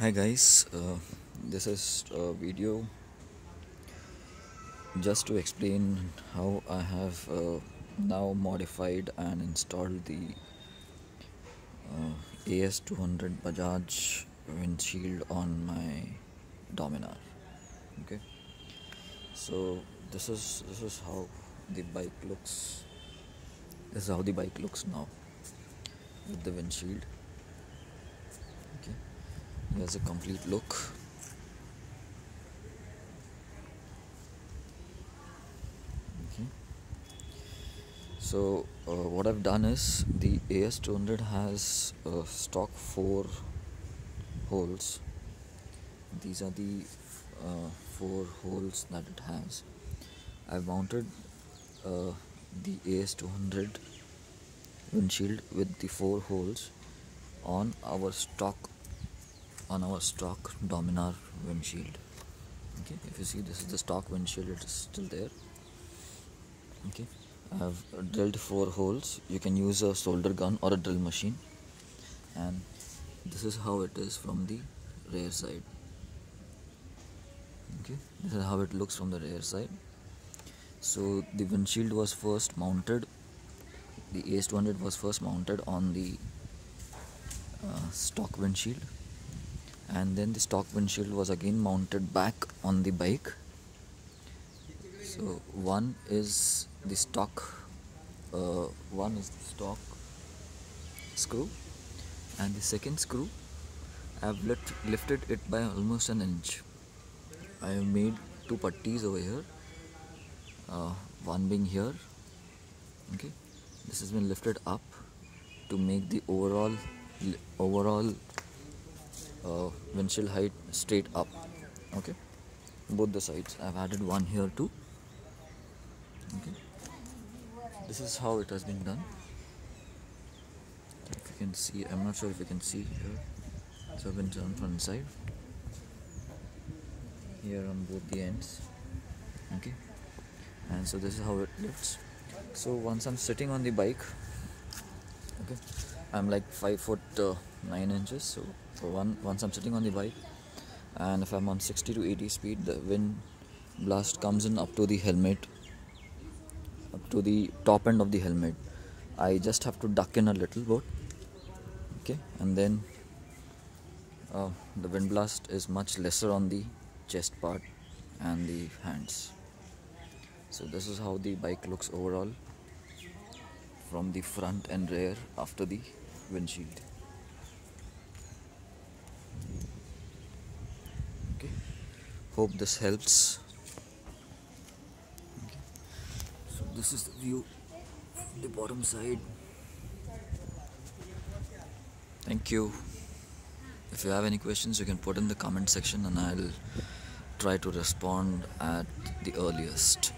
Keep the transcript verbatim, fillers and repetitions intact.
Hi guys, uh, this is a video just to explain how I have uh, now modified and installed the uh, A S two hundred Bajaj windshield on my Dominar. Okay, so this is this is how the bike looks. This is how the bike looks now with the windshield. Okay. There's a complete look. Okay. So uh, what I've done is the A S two hundred has uh, stock four holes. These are the uh, four holes that it has. I've mounted uh, the A S two hundred windshield with the four holes on our stock on our stock Dominar windshield. Okay, if you see, this is the stock windshield, it is still there. Okay, I have drilled four holes. You can use a solder gun or a drill machine, and this is how it is from the rear side. Okay, this is how it looks from the rear side. So the windshield was first mounted, the A S two hundred was first mounted on the uh, stock windshield, and then the stock windshield was again mounted back on the bike. So one is the stock uh, one is the stock screw, and the second screw I have lift, lifted it by almost an inch. I have made two putties over here, uh, one being here. Okay, this has been lifted up to make the overall overall Uh, windshield height straight up. Okay, both the sides. I've added one here too. Okay, this is how it has been done. If you can see, I'm not sure if you can see here. So I've been turned from inside here on both the ends. Okay, and so this is how it lifts. So once I'm sitting on the bike, okay, I'm like five foot uh, nine inches. So for one, once I'm sitting on the bike, and if I'm on sixty to eighty speed, the wind blast comes in up to the helmet, up to the top end of the helmet. I just have to duck in a little bit, okay, and then uh, the wind blast is much lesser on the chest part and the hands. So this is how the bike looks overall from the front and rear after the windshield. Hope this helps. Okay. So this is the view from the bottom side. Thank you. If you have any questions, you can put in the comment section and I'll try to respond at the earliest.